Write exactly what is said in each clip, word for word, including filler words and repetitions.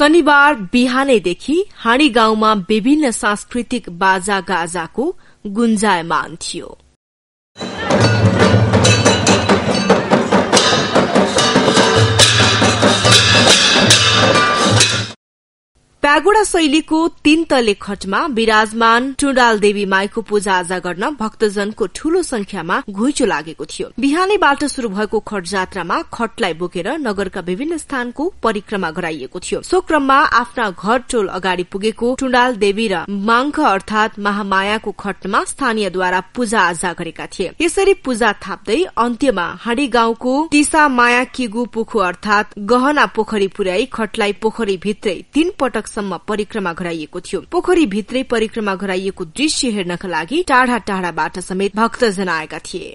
शनिबार बिहानैदेखि हाडीगाउँमा विभिन्न सांस्कृतिक बाजा गाजाको गुन्जायमान थियो। प्यागोडा शैलीको तीन तले खटमा विराजमान टुण्डाल देवी माईको पूजाआजा गर्न भक्तजनको ठूलो संख्यामा घुइँचो लागेको थियो। बिहानैबाट शुरू भएको खट जात्रामा खटलाई बोकेर नगरका विभिन्न स्थानको परिक्रमा गराइएको थियो। सो क्रममा आफ्ना घर टोल अगाडि पुगेको टुण्डाल देवी र माङ्ख अर्थात महामायाको खटमा स्थानीयद्वारा पूजाआजा गरेका थिए। यसरी पूजा थाप्दै अन्त्यमा हाडीगाउँको तिसा माया किगु पोखु अर्थात गहना पोखरी पुर्याई खटलाई पोखरी भित्रै तीन पटक परिक्रमा गराइएको थियो। पोखरी भित्रै परिक्रमा गराइएको दृश्य हेर्नका लागि टाढा टाढाबाट समेत भक्तजन आएका थिए।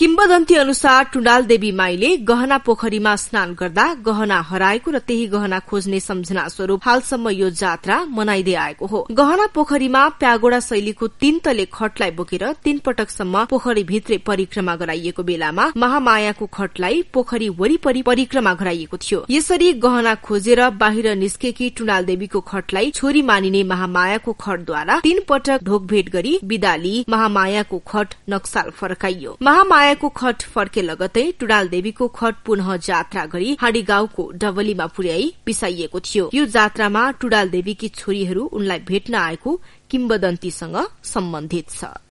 किम्बदन्ती अनुसार टुण्डाल देवी माईले गहना पोखरीमा स्नान गर्दा गहना हराएको र त्यही गहना खोज्ने सम्झना स्वरूप हालसम्म यो जात्रा मनाइदै आएको हो। गहना पोखरीमा प्यागोडा शैलीको तीन तले खटलाई बोकेर तीन पटकसम्म पोखरी भित्रै परिक्रमा गराइएको बेलामा महामायाको खटलाई पोखरी वरिपरि परिक्रमा गराइएको थियो। यसरी गहना खोजेर बाहिर निस्केकी टुण्डाल देवीको खटलाई छोरी मानिने महामायाको खटद्वारा तीन पटक ढोकभेट गरी बिदा लिई महामायाको खट नक्साल फर्काइयो। महामायाको खट फर्के लगतै टुण्डाल देवीको खट पुनः जात्रा गरी हाडीगाउँको डबलीमा पुर्याई पिसाइएको थियो। यो जात्रामा टुण्डाल देवीकी छोरीहरू उनलाई भेट्न आएको किम्बदन्तीसँग सम्बन्धित छ।